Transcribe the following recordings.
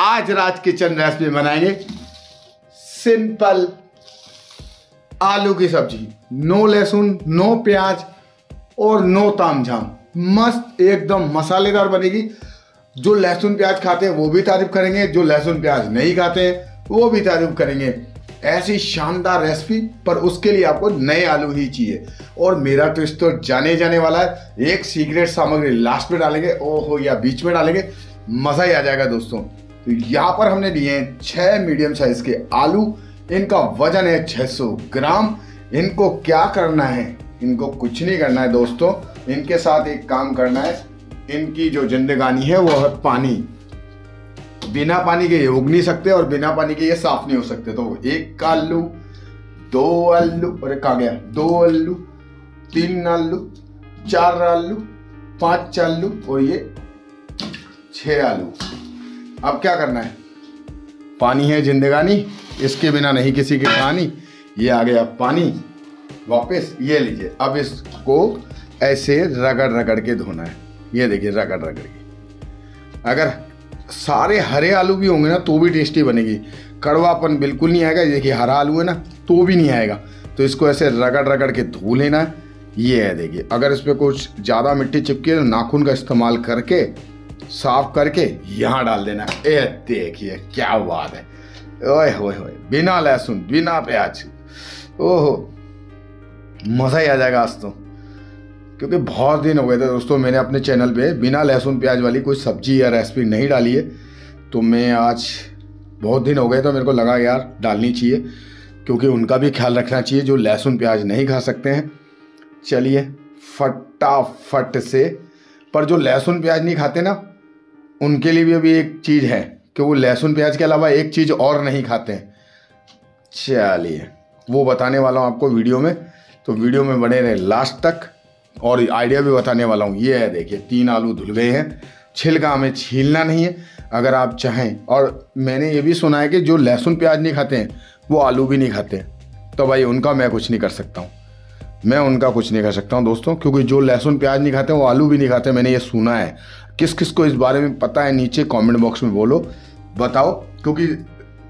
आज Raj kitchen recipe बनाएंगे simple आलू की सब्जी, नो लहसुन, नो प्याज और नो तामझाम। मस्त एकदम मसालेदार बनेगी। जो लहसुन प्याज खाते हैं वो भी तारीफ करेंगे, जो लहसुन प्याज नहीं खाते हैं वो भी तारीफ करेंगे। ऐसी शानदार रेसिपी, पर उसके लिए आपको नए आलू ही चाहिए। और मेरा ट्विस्ट तो जाने जाने वाला है, एक सीक्रेट सामग्री लास्ट में डालेंगे, ओहो, या बीच में डालेंगे, मज़ा ही आ जाएगा दोस्तों। तो यहाँ पर हमने लिए हैं 6 मीडियम साइज़ के आलू, इनका वजन है 600 ग्राम। इनको क्या करना है, इनको कुछ नहीं करना है दोस्तों, इनके साथ एक काम करना है। इनकी जो जिंदगानी है वो है पानी। बिना पानी के ये उग नहीं सकते और बिना पानी के ये साफ नहीं हो सकते। तो एक आलू, दो आलू, अरे कहाँ गया, दो आलू, तीन आलू, चार आलू, पांच आलू और ये 6 आलू। अब क्या करना है, पानी है जिंदगानी, इसके बिना नहीं किसी की कहानी। ये आ गया पानी वापस, ये लीजिए। अब इसको ऐसे रगड़ रगड़ के धोना है। ये देखिए रगड़ रगड़ के, अगर सारे हरे आलू भी होंगे ना तो भी टेस्टी बनेगी, कड़वापन बिल्कुल नहीं आएगा। देखिए हरा आलू है ना तो भी नहीं आएगा। तो इसको ऐसे रगड़ रगड़ के धो लेना है। ये है देखिए, अगर इस पर कुछ ज़्यादा मिट्टी चिपकी है तो नाखून का इस्तेमाल करके साफ करके यहाँ डाल देना। ए देखिए क्या बात है, ओए होए होए, बिना लहसुन बिना प्याज, ओहो मज़ा ही आ जाएगा आज तो। क्योंकि बहुत दिन हो गए थे दोस्तों, मैंने अपने चैनल पे बिना लहसुन प्याज वाली कोई सब्जी या रेसिपी नहीं डाली है। तो मैं आज, बहुत दिन हो गए तो मेरे को लगा यार डालनी चाहिए, क्योंकि उनका भी ख्याल रखना चाहिए जो लहसुन प्याज नहीं खा सकते हैं। चलिए फटाफट से, पर जो लहसुन प्याज नहीं खाते ना उनके लिए भी अभी एक चीज़ है कि वो लहसुन प्याज के अलावा एक चीज़ और नहीं खाते हैं। चलिए वो बताने वाला हूँ आपको वीडियो में, तो वीडियो में बने रहे लास्ट तक और आइडिया भी बताने वाला हूँ। ये है देखिए, 3 आलू धुल गए हैं, छिलका हमें छीलना नहीं है। अगर आप चाहें, और मैंने ये भी सुना है कि जो लहसुन प्याज नहीं खाते हैं वो आलू भी नहीं खाते, तो भाई उनका मैं कुछ नहीं कर सकता हूँ, मैं उनका कुछ नहीं कर सकता हूँ दोस्तों, क्योंकि जो लहसुन प्याज नहीं खाते वो आलू भी नहीं खाते, मैंने ये सुना है। किस किस को इस बारे में पता है नीचे कॉमेंट बॉक्स में बोलो, बताओ, क्योंकि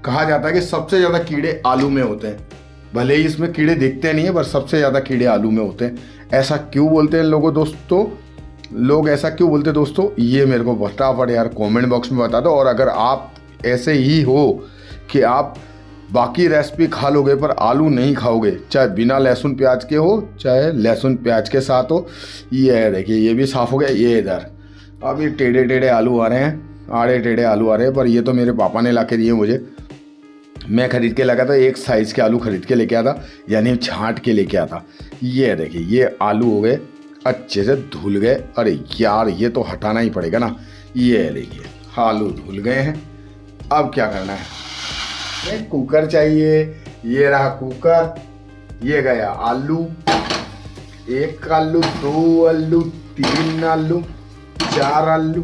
कहा जाता है कि सबसे ज़्यादा कीड़े आलू में होते हैं। भले ही इसमें कीड़े दिखते नहीं है, पर सबसे ज़्यादा कीड़े आलू में होते हैं। ऐसा क्यों बोलते हैं लोगों दोस्तों, लोग ऐसा क्यों बोलते हैं दोस्तों, ये मेरे को फटाफट यार कमेंट बॉक्स में बता दो। और अगर आप ऐसे ही हो कि आप बाकी रेसिपी खा लोगे पर आलू नहीं खाओगे, चाहे बिना लहसुन प्याज के हो चाहे लहसुन प्याज के साथ हो। ये देखिए ये भी साफ़ हो गया। ये इधर अभी टेढ़े टेढ़े आलू आ रहे हैं, आड़े टेढ़े आलू आ रहे हैं, पर ये तो मेरे पापा ने ला के दिए मुझे। मैं ख़रीद के लगा था, एक साइज़ के आलू ख़रीद के लेके आया था, यानी छाँट के लेके आया था। ये देखिए ये आलू हो गए, अच्छे से धुल गए। अरे यार ये तो हटाना ही पड़ेगा ना। ये देखिए आलू धुल गए हैं। अब क्या करना है, एक कुकर चाहिए। ये रहा कुकर, ये गया आलू, एक आलू, दो आलू, तीन आलू, चार आलू,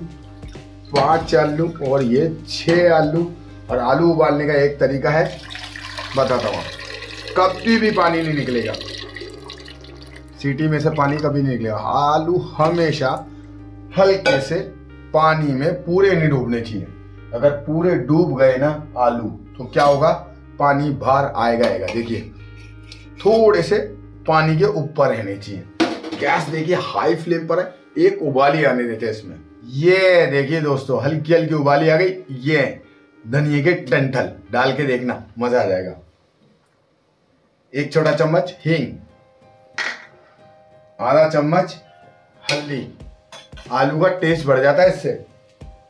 पाँच आलू और ये 6 आलू। और आलू उबालने का एक तरीका है बताता हूँ, कभी भी पानी नहीं निकलेगा, सीटी में से पानी कभी नहीं निकलेगा। आलू हमेशा हल्के से पानी में पूरे नहीं डूबने चाहिए। अगर पूरे डूब गए ना आलू तो क्या होगा, पानी बाहर आएगा आएगा। देखिए थोड़े से पानी के ऊपर रहने चाहिए। गैस देखिए हाई फ्लेम पर है, एक उबाली आने देते हैं इसमें। ये देखिए दोस्तों हल्की हल्की उबाली आ गई। ये धनिए के डंठल डाल के देखना, मजा आ जाएगा। 1 छोटा चम्मच हींग, आधा चम्मच हल्दी, आलू का टेस्ट बढ़ जाता है इससे,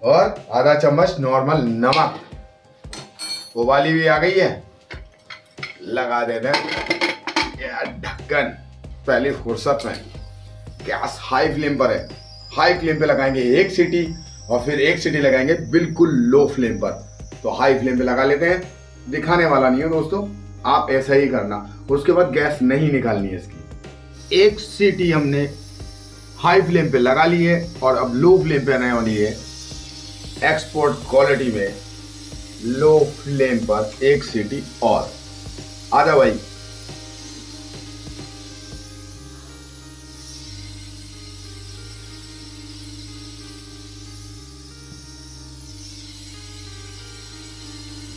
और आधा चम्मच नॉर्मल नमक। उबाली भी आ गई है, लगा देते हैं ढक्कन पहली फुर्सत में। गैस हाई फ्लेम पर है, हाई फ्लेम पे लगाएंगे एक सीटी और फिर एक सीटी लगाएंगे बिल्कुल लो फ्लेम पर। तो हाई फ्लेम पे लगा लेते हैं, दिखाने वाला नहीं है दोस्तों, आप ऐसा ही करना। उसके बाद गैस नहीं निकालनी है इसकी। एक सीटी हमने हाई फ्लेम पे लगा ली है और अब लो फ्लेम पे आने वाली है। एक्सपोर्ट क्वालिटी में लो फ्लेम पर एक सीटी और आ जा भाई।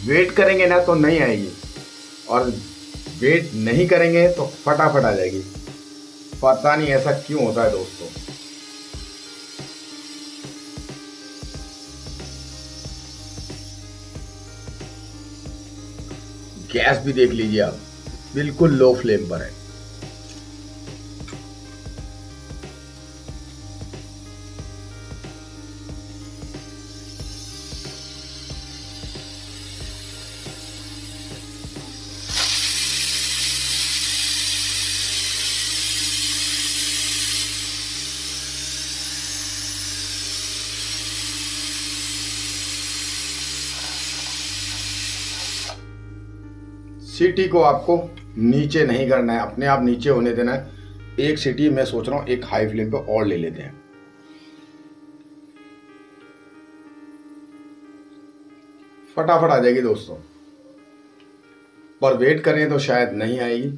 वेट करेंगे ना तो नहीं आएगी, और वेट नहीं करेंगे तो फटाफट आ जाएगी। पता नहीं ऐसा क्यों होता है दोस्तों। गैस भी देख लीजिए आप, बिल्कुल लो फ्लेम पर है। सीटी को आपको नीचे नहीं करना है, अपने आप नीचे होने देना है। एक सीटी मैं सोच रहा हूं एक हाई फ्लेम पे और ले लेते हैं। फटाफट आ जाएगी दोस्तों, पर वेट करें तो शायद नहीं आएगी,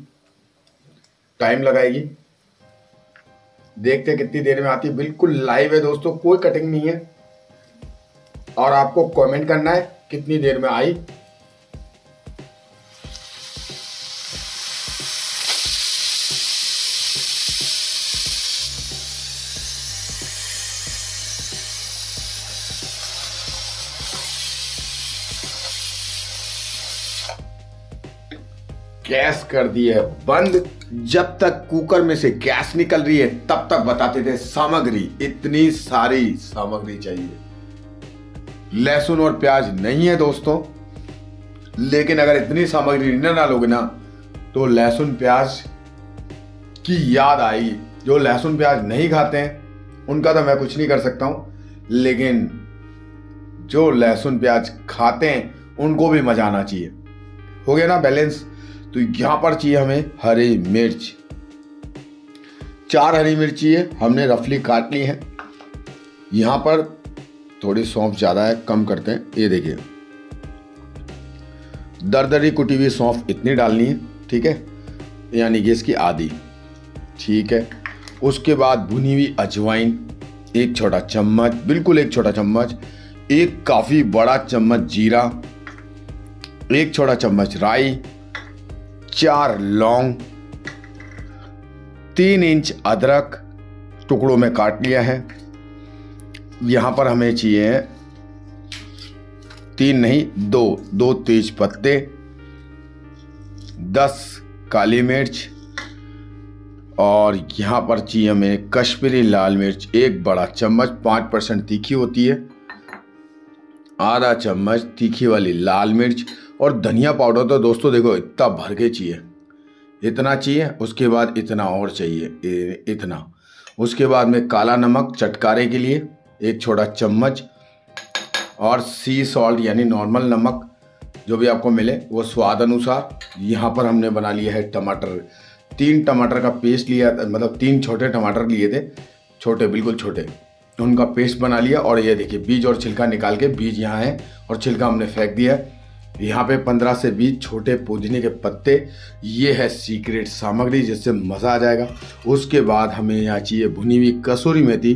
टाइम लगाएगी। देखते कितनी देर में आती है। बिल्कुल लाइव है दोस्तों, कोई कटिंग नहीं है। और आपको कमेंट करना है कितनी देर में आई। गैस कर दी है बंद। जब तक कुकर में से गैस निकल रही है तब तक बताते थे सामग्री, इतनी सारी सामग्री चाहिए। लहसुन और प्याज नहीं है दोस्तों, लेकिन अगर इतनी सामग्री ना लोगे ना तो लहसुन प्याज की याद आई। जो लहसुन प्याज नहीं खाते हैं उनका तो मैं कुछ नहीं कर सकता हूं, लेकिन जो लहसुन प्याज खाते हैं उनको भी मजा आना चाहिए। हो गया ना बैलेंस। तो यहाँ पर चाहिए हमें हरी मिर्च। 4 हरी मिर्च चाहिए, हमने रफली काट ली है। यहाँ पर थोड़ी सौंफ ज़्यादा है, कम करते हैं। ये देखिए दरदरी कुटी हुई सौंफ इतनी डालनी है, ठीक है, यानी कि इसकी आधी, ठीक है। उसके बाद भुनी हुई अजवाइन 1 छोटा चम्मच, बिल्कुल 1 छोटा चम्मच। एक काफ़ी बड़ा चम्मच जीरा, 1 छोटा चम्मच राई, 4 लौंग, 3 इंच अदरक टुकड़ों में काट लिया है। यहाँ पर हमें चाहिए 2 तेज पत्ते, 10 काली मिर्च, और यहाँ पर चाहिए हमें कश्मीरी लाल मिर्च 1 बड़ा चम्मच, 5% तीखी होती है, आधा चम्मच तीखी वाली लाल मिर्च। और धनिया पाउडर तो दोस्तों देखो इतना भर के चाहिए, इतना चाहिए। उसके बाद इतना और चाहिए, इतना। उसके बाद में काला नमक चटकारे के लिए 1 छोटा चम्मच, और सी सॉल्ट यानी नॉर्मल नमक जो भी आपको मिले वो स्वाद अनुसार। यहाँ पर हमने बना लिया है टमाटर, 3 टमाटर का पेस्ट लिया, मतलब 3 छोटे टमाटर लिए थे, छोटे बिल्कुल छोटे, उनका पेस्ट बना लिया। और ये देखिए बीज और छिलका निकाल के, बीज यहाँ है और छिलका हमने फेंक दिया। यहाँ पे 15 से 20 छोटे पुदीने के पत्ते। ये है सीक्रेट सामग्री जिससे मज़ा आ जाएगा। उसके बाद हमें यहाँ चाहिए भुनी हुई कसूरी मेथी,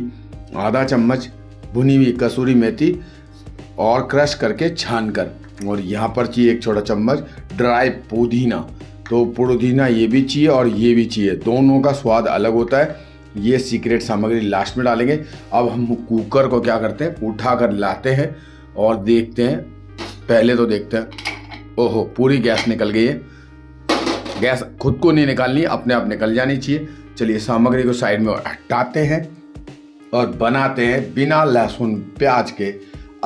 आधा चम्मच भुनी हुई कसूरी मेथी, और क्रश करके छान कर। और यहाँ पर चाहिए 1 छोटा चम्मच ड्राई पुदीना। तो पुदीना ये भी चाहिए और ये भी चाहिए, दोनों का स्वाद अलग होता है। ये सीक्रेट सामग्री लास्ट में डालेंगे। अब हम कुकर को क्या करते हैं, उठा कर लाते हैं और देखते हैं। पहले तो देखते हैं, ओहो पूरी गैस निकल गई है। गैस खुद को नहीं निकालनी, अपने आप निकल जानी चाहिए। चलिए सामग्री को साइड में हटाते हैं और बनाते हैं बिना लहसुन प्याज के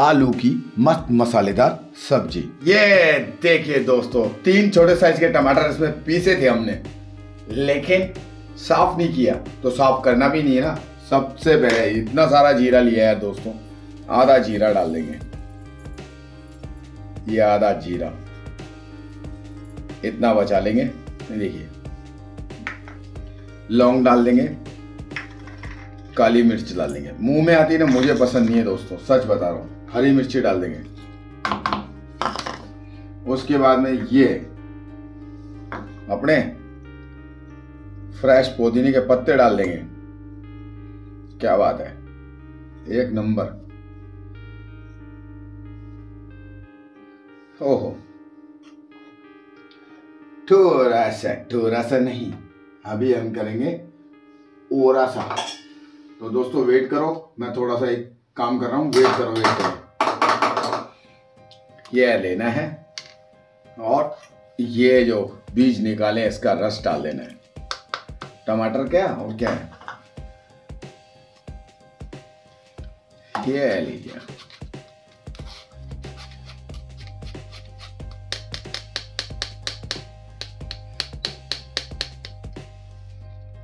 आलू की मस्त मसालेदार सब्जी। ये देखिए दोस्तों 3 छोटे साइज के टमाटर इसमें पीसे थे हमने, लेकिन साफ नहीं किया, तो साफ करना भी नहीं है ना। सबसे पहले इतना सारा जीरा लिया है दोस्तों, आधा जीरा डाल देंगे, ये आधा जीरा इतना बचा लेंगे। देखिए लौंग डाल देंगे, काली मिर्च डाल देंगे, मुंह में आती है ना, मुझे पसंद नहीं है दोस्तों, सच बता रहा हूं। हरी मिर्ची डाल देंगे। उसके बाद में ये अपने फ्रेश पुदीने के पत्ते डाल देंगे। क्या बात है, एक नंबर। ओहो, थोड़ा सा नहीं, अभी हम करेंगे ओरा सा। तो दोस्तों वेट करो, मैं थोड़ा सा एक काम कर रहा हूं, वेट करो। ये लेना है और ये जो बीज निकाले इसका रस डाल देना है। टमाटर क्या और क्या है, ये लीजिए।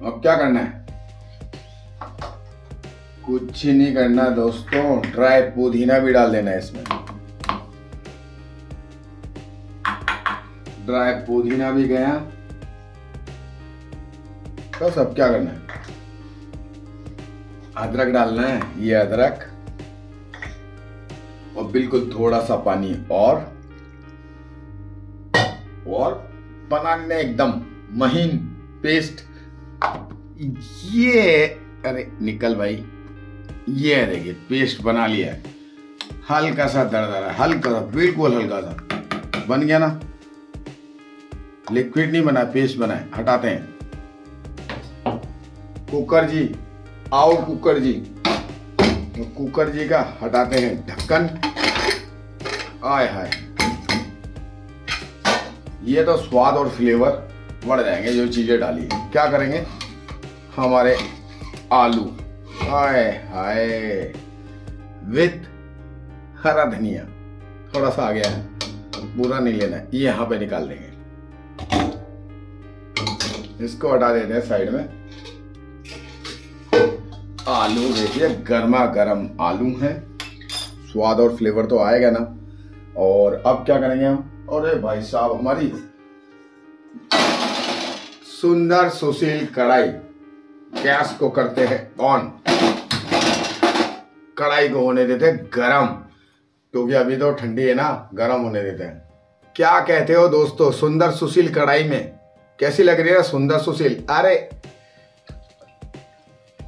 अब क्या करना है, कुछ नहीं करना दोस्तों, ड्राई पुदीना भी डाल देना है इसमें। ड्राई पुदीना भी गया तो सब क्या करना है, अदरक डालना है, ये अदरक, और बिल्कुल थोड़ा सा पानी और बनाने एकदम महीन पेस्ट। ये अरे निकल भाई, ये देखिए पेस्ट बना लिया है, हल्का सा दरदरा, हल्का सा, बिल्कुल हल्का सा बन गया ना, लिक्विड नहीं बना, पेस्ट बना है। हटाते हैं कुकर जी, आओ कुकर जी। तो कुकर जी का हटाते हैं ढक्कन। आय हाय, ये तो स्वाद और फ्लेवर बढ़ जाएंगे जो चीजें डाली है। क्या करेंगे हमारे आलू, आय हाय, विथ हरा धनिया थोड़ा सा आ गया है, पूरा नहीं लेना है, ये यहाँ पे निकाल देंगे, इसको हटा देते हैं साइड में। आलू देखिए गर्मा गर्म आलू है, स्वाद और फ्लेवर तो आएगा ना। और अब क्या करेंगे हम, अरे भाई साहब, हमारी सुंदर सुशील कढ़ाई, गैस को करते हैं ऑन, कढ़ाई को होने देते हैं गरम, क्योंकि अभी तो ठंडी है ना, गरम होने देते हैं। क्या कहते हो दोस्तों, सुंदर सुशील कढ़ाई में कैसी लग रही है सुंदर सुशील? अरे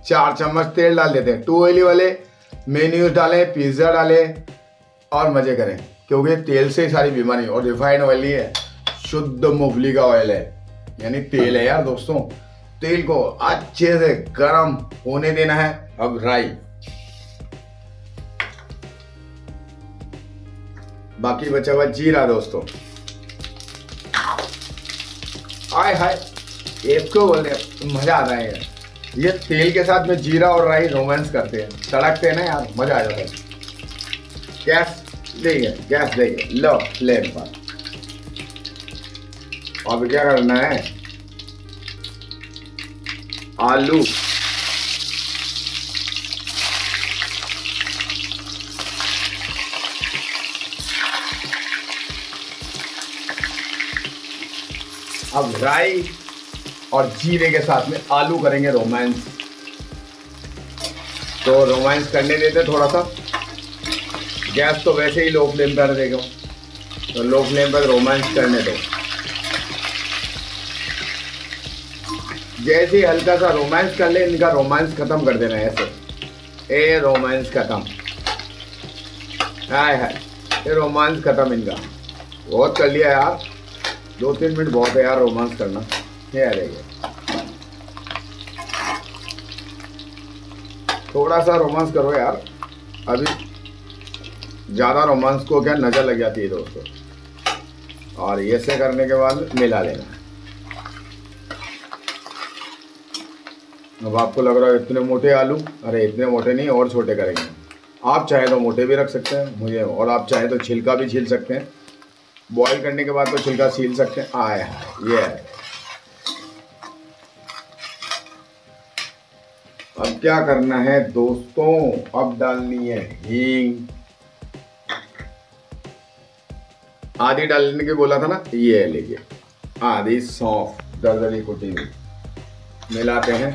4 चम्मच तेल डाल देते हैं, 2 ऑयली वाले मेन्यूज डालें, पिज्ज़ा डालें और मज़े करें, क्योंकि तेल से ही सारी बीमारी। और रिफाइंड ऑयल ही है, शुद्ध मूंगफली का ऑयल है, यानी तेल है यार दोस्तों। तेल को अच्छे से गर्म होने देना है। अब राई, बाकी बचा हुआ जीरा दोस्तों, आय हाय, एक को बोल रहे, मज़ा आ रहा है यार। ये तेल के साथ में जीरा और राई रोमांस करते हैं, तड़कते हैं ना यार, मजा आ जाता है। गैस देंगे, लो फ्लेम पर। अब क्या करना है, आलू, अब राई और जीरे के साथ में आलू करेंगे रोमांस। तो रोमांस करने देते थोड़ा सा, गैस तो वैसे ही लो फ्लेम पर देगा, तो लो फ्लेम पर रोमांस करने दो। जैसे ही हल्का सा रोमांस कर ले, इनका रोमांस खत्म कर देना है ऐसे, ए रोमांस खत्म, हाय हाय, ये रोमांस खत्म इनका। बहुत कर लिया यार, 2-3 मिनट बहुत है यार रोमांस करना। थोड़ा सा रोमांस करो यार, अभी ज्यादा रोमांस को क्या नजर लग जाती है दोस्तों। और ये से करने के बाद मिला लेना। अब आपको लग रहा है इतने मोटे आलू, अरे इतने मोटे नहीं, और छोटे करेंगे। आप चाहे तो मोटे भी रख सकते हैं मुझे, और आप चाहे तो छिलका भी छील सकते हैं, बॉईल करने के बाद तो छिलका छील सकते हैं। आए हाय, ये अब क्या करना है दोस्तों, अब डालनी है हींग, आधी डालने के बोला था ना, ये लीजिए आधी सौंफ दरदरी कुटी हुई, मिलाते हैं।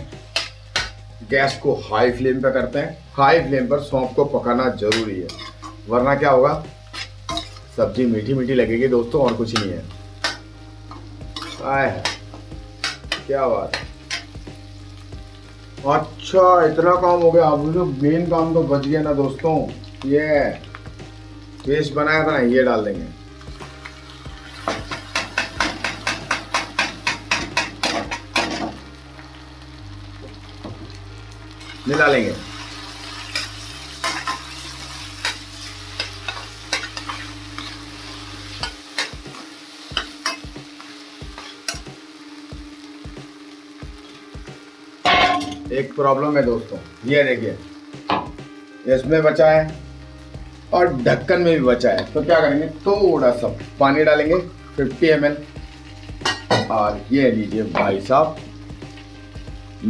गैस को हाई फ्लेम पर करते हैं, हाई फ्लेम पर सौंफ को पकाना जरूरी है, वरना क्या होगा, सब्जी मीठी मीठी लगेगी दोस्तों, और कुछ नहीं है। आए क्या बात है, अच्छा इतना काम हो गया, अब जो मेन काम तो बच गया ना दोस्तों, ये पेस्ट बनाया था ना, ये डाल देंगे। मिला लेंगे। एक प्रॉब्लम है दोस्तों, ये देखिए इसमें बचा है और ढक्कन में भी बचा है, तो क्या करेंगे थोड़ा सा पानी डालेंगे 50 ml और ये लीजिए भाई साहब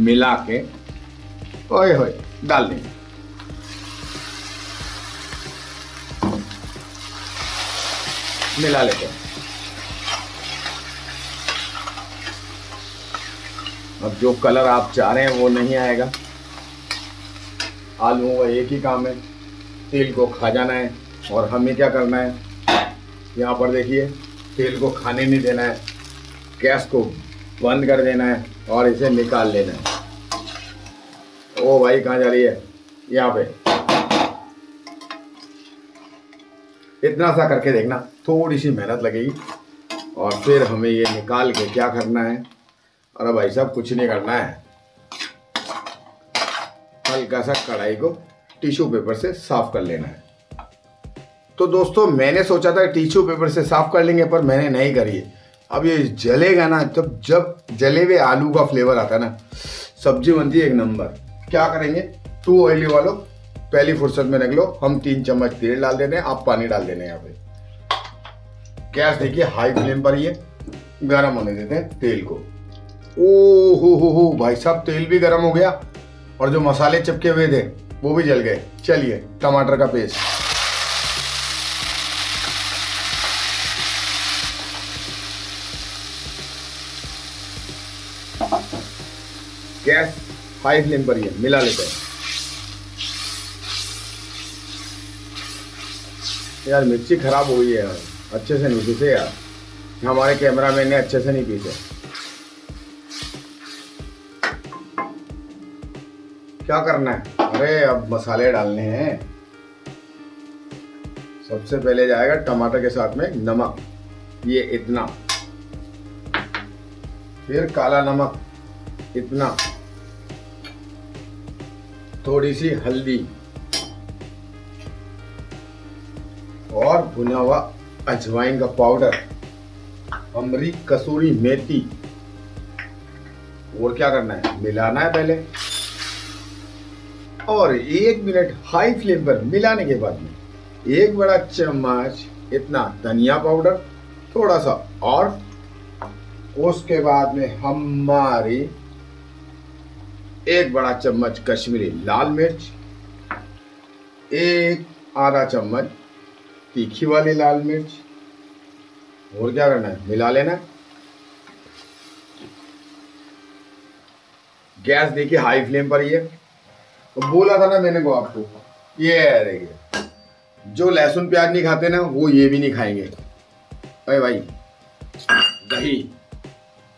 मिला के ओए होए डाल देंगे। मिला लेते हैं। अब जो कलर आप चाह रहे हैं वो नहीं आएगा, आलूओं का एक ही काम है, तेल को खा जाना है। और हमें क्या करना है, यहाँ पर देखिए तेल को खाने नहीं देना है, गैस को बंद कर देना है और इसे निकाल लेना है। ओ भाई कहाँ जा रही है, यहाँ पे इतना सा करके देखना, थोड़ी सी मेहनत लगेगी। और फिर हमें ये निकाल के क्या करना है, अरे भाई साहब कुछ नहीं करना है, हल्का सा कढ़ाई को टिश्यू पेपर से साफ कर लेना है। तो दोस्तों मैंने सोचा था टिश्यू पेपर से साफ कर लेंगे, पर मैंने नहीं करी है। अब ये जलेगा ना, जब जब जले हुए आलू का फ्लेवर आता है ना, सब्जी बनती है एक नंबर। क्या करेंगे, टू ऑयली वालों पहली फुर्सत में रख लो, हम 3 चम्मच तेल डाल देने, आप पानी डाल देने। यहाँ पे गैस देखिए हाई फ्लेम पर ये गर्म होने देते हैं तेल को। ओ हो भाई साहब तेल भी गर्म हो गया और जो मसाले चिपके हुए थे वो भी जल गए। चलिए टमाटर का पेस्ट, गैस हाई फ्लेम पर ये मिला लेते हैं। यार मिर्ची खराब हो गई है यार, अच्छे से नहीं पीसे यार, हमारे कैमरामैन ने अच्छे से नहीं पीसे। क्या करना है, अरे अब मसाले डालने हैं। सबसे पहले जाएगा टमाटर के साथ में नमक, ये इतना, फिर काला नमक इतना, थोड़ी सी हल्दी और भुना हुआ अजवाइन का पाउडर, अमरी कसूरी मेथी। और क्या करना है, मिलाना है पहले और 1 मिनट हाई फ्लेम पर मिलाने के बाद में 1 बड़ा चम्मच इतना धनिया पाउडर थोड़ा सा, और उसके बाद में हमारी 1 बड़ा चम्मच कश्मीरी लाल मिर्च, 1 आधा चम्मच तीखी वाली लाल मिर्च। और क्या करना है, मिला लेना। गैस देखिए हाई फ्लेम पर ये, तो बोला था ना मैंने को आपको, ये देखिए जो लहसुन प्याज नहीं खाते ना वो ये भी नहीं खाएंगे। अरे भाई दही,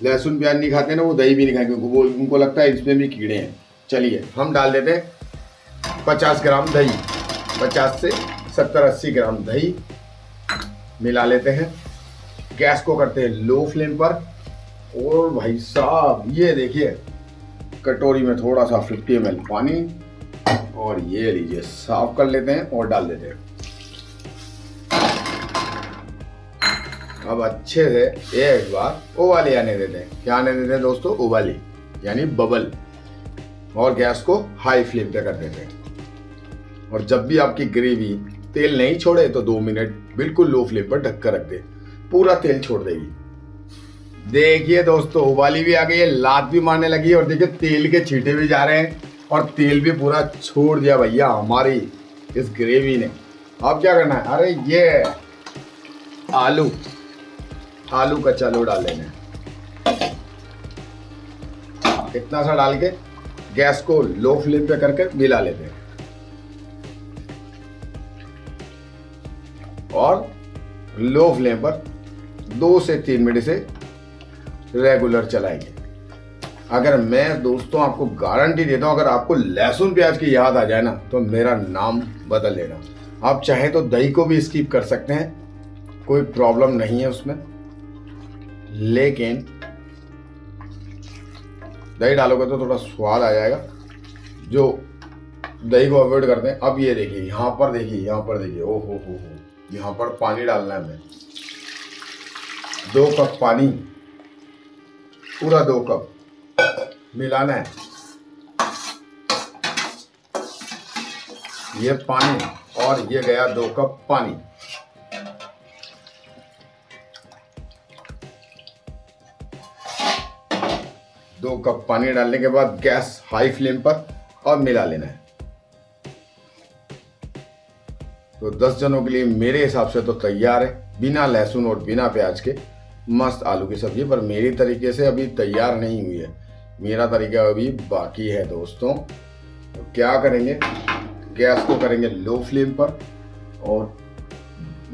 लहसुन प्याज नहीं खाते ना वो दही भी नहीं खाएंगे, वो उनको लगता है इसमें भी कीड़े हैं। चलिए हम डाल देते हैं 50 ग्राम दही, 50 से 70-80 ग्राम दही मिला लेते हैं। गैस को करते हैं लो फ्लेम पर। और भाई साहब ये देखिए कटोरी में थोड़ा सा 50 ml पानी, और ये लीजिए साफ कर लेते हैं और डाल देते हैं। अब अच्छे से एक बार उबाली आने देते हैं। क्या आने देते हैं दोस्तों, उबाली यानी बबल। और गैस को हाई फ्लेम पे कर देते हैं। और जब भी आपकी ग्रेवी तेल नहीं छोड़े तो 2 मिनट बिल्कुल लो फ्लेम पर ढक कर रख दे, पूरा तेल छोड़ देगी। देखिए दोस्तों उबाली भी आ गई है, लात भी मारने लगी है, और देखिए तेल के छींटे भी जा रहे हैं और तेल भी पूरा छोड़ दिया भैया हमारी इस ग्रेवी ने। अब क्या करना है, अरे ये आलू, आलू कच्चा लो डाल लेना है, इतना सा डाल के गैस को लो फ्लेम पे करके मिला लेते हैं। और लो फ्लेम पर 2 से 3 मिनट से रेगुलर चलाएंगे। अगर मैं दोस्तों आपको गारंटी देता हूँ, अगर आपको लहसुन प्याज की याद आ जाए ना तो मेरा नाम बदल लेना। आप चाहे तो दही को भी स्किप कर सकते हैं, कोई प्रॉब्लम नहीं है उसमें, लेकिन दही डालोगे तो थोड़ा स्वाद आ जाएगा। जो दही को अवॉइड करते हैं। अब ये देखिए यहाँ पर, देखिए यहाँ पर, देखिए ओ हो, यहाँ पर पानी डालना है हमें 2 कप पानी, पूरा 2 कप मिलाना है। ये पानी और ये गया 2 कप पानी। दो कप पानी डालने के बाद गैस हाई फ्लेम पर और मिला लेना है। तो 10 जनों के लिए मेरे हिसाब से तो तैयार है, बिना लहसुन और बिना प्याज के मस्त आलू की सब्जी। पर मेरे तरीके से अभी तैयार नहीं हुई है, मेरा तरीका अभी बाकी है दोस्तों। तो क्या करेंगे, गैस को करेंगे लो फ्लेम पर। और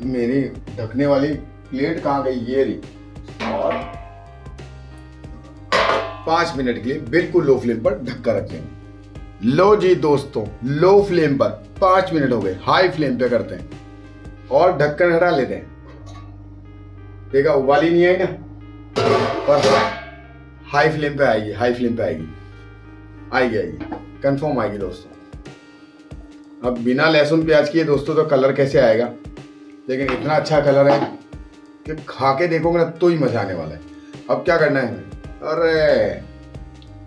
मेरी ढकने वाली प्लेट कहाँ गई, ये रही, और 5 मिनट के लिए बिल्कुल लो फ्लेम पर ढककर रखेंगे। लो जी दोस्तों, लो फ्लेम पर 5 मिनट हो गए, हाई फ्लेम पे करते हैं और ढक्कन हटा लेते हैं। देखा उबाली नहीं आई ना, पर हाई फ्लेम पे आएगी, हाई फ्लेम पे आएगी, आएगी आएगी, कंफर्म आएगी दोस्तों। अब बिना लहसुन प्याज किए दोस्तों तो कलर कैसे आएगा, लेकिन इतना अच्छा कलर है कि खा के देखोगे ना तो ही मजा आने वाला है। अब क्या करना है, अरे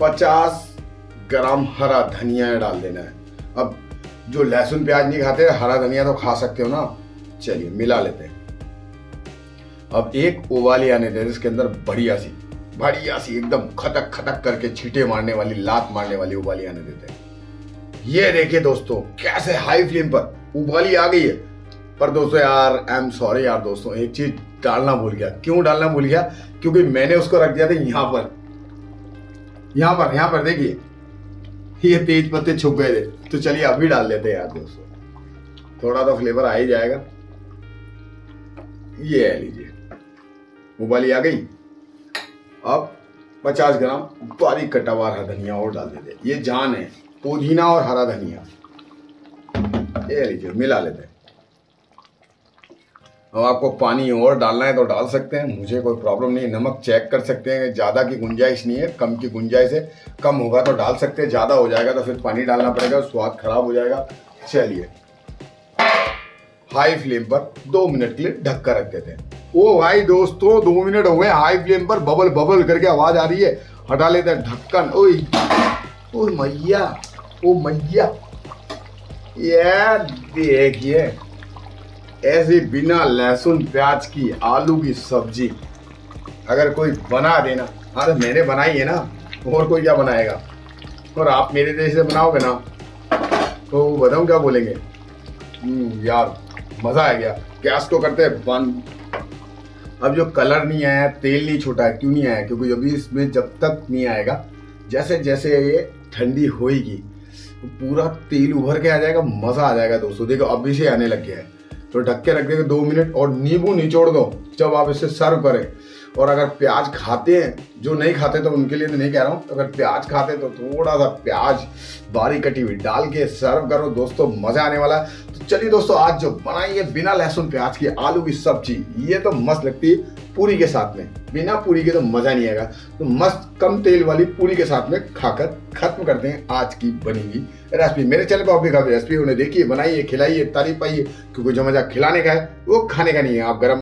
50 ग्राम हरा धनिया डाल देना है। अब जो लहसुन प्याज नहीं खाते, हरा धनिया तो खा सकते हो ना। चलिए मिला लेते हैं। अब एक उबाली आने दें इसके अंदर, बढ़िया सी एकदम खतक खतक करके छींटे मारने वाली, लात मारने वाली उबाली आने देते हैं। ये देखिए दोस्तों कैसे हाई फ्लेम पर उबाली आ गई है। पर दोस्तों यार, आई एम सॉरी यार दोस्तों, एक चीज डालना भूल गया। क्यों डालना भूल गया, क्योंकि मैंने उसको रख दिया था यहाँ पर देखिए ये तेज पत्ते छुप गए थे। तो चलिए अभी डाल देते हैं यार दोस्तों, थोड़ा तो फ्लेवर आ ही जाएगा। ये लीजिए उबाली आ गई। अब 50 ग्राम बारीक कटा हुआ हरा धनिया और डाल देते हैं। ये जान है, पुदीना और हरा धनिया। ये लीजिए मिला लेते हैं। अब आपको पानी और डालना है तो डाल सकते हैं, मुझे कोई प्रॉब्लम नहीं है। नमक चेक कर सकते हैं, ज़्यादा की गुंजाइश नहीं है, कम की गुंजाइश है। कम होगा तो डाल सकते हैं, ज़्यादा हो जाएगा तो फिर पानी डालना पड़ेगा, स्वाद खराब हो जाएगा। चलिए हाई फ्लेम पर 2 मिनट के लिए ढक कर रख देते हैं। ओ भाई दोस्तों, 2 मिनट हो गए हाई फ्लेम पर, बबल बबल करके आवाज आ रही है। हटा लेते हैं ढक्कन। ओए ओ मैया, ओ मैया, ये देखिए ऐसे बिना लहसुन प्याज की आलू की सब्जी अगर कोई बना देना, हाँ तो मैंने बनाई है ना, और कोई क्या बनाएगा। और आप मेरे जैसे बनाओगे ना तो बताऊँ क्या बोलेंगे यार, मज़ा आ गया। गैस को करते हैं बंद। अब जो कलर नहीं आया, तेल नहीं छूटा है, क्यों नहीं आया, क्योंकि अभी इसमें जब तक नहीं आएगा, जैसे जैसे ये ठंडी होएगी तो पूरा तेल उभर के आ जाएगा, मज़ा आ जाएगा दोस्तों। देखो अभी से आने लग गया है। तो ढक के रख देंगे 2 मिनट और नींबू निचोड़ दो जब आप इसे सर्व करें। और अगर प्याज खाते हैं, जो नहीं खाते तो उनके लिए तो नहीं कह रहा हूँ, अगर प्याज खाते हैं तो थोड़ा सा प्याज बारीक कटी हुई डाल के सर्व करो दोस्तों, मज़ा आने वाला है। तो चलिए दोस्तों, आज जो बनाई है बिना लहसुन प्याज की आलू की सब्जी, ये तो मस्त लगती है पूरी के साथ में। बिना पूरी के तो मज़ा नहीं आएगा, तो मस्त कम तेल वाली पूरी के साथ में खाकर खत्म करते हैं आज की बनी हुई रेसिपी। मेरे चैनल पर आप भी काफ़ी रेसिपी उन्हें देखिए, बनाइए, खिलाइए, तारीफ पाइए, क्योंकि जो मज़ा खिलाने का है वो खाने का नहीं है। आप गर्म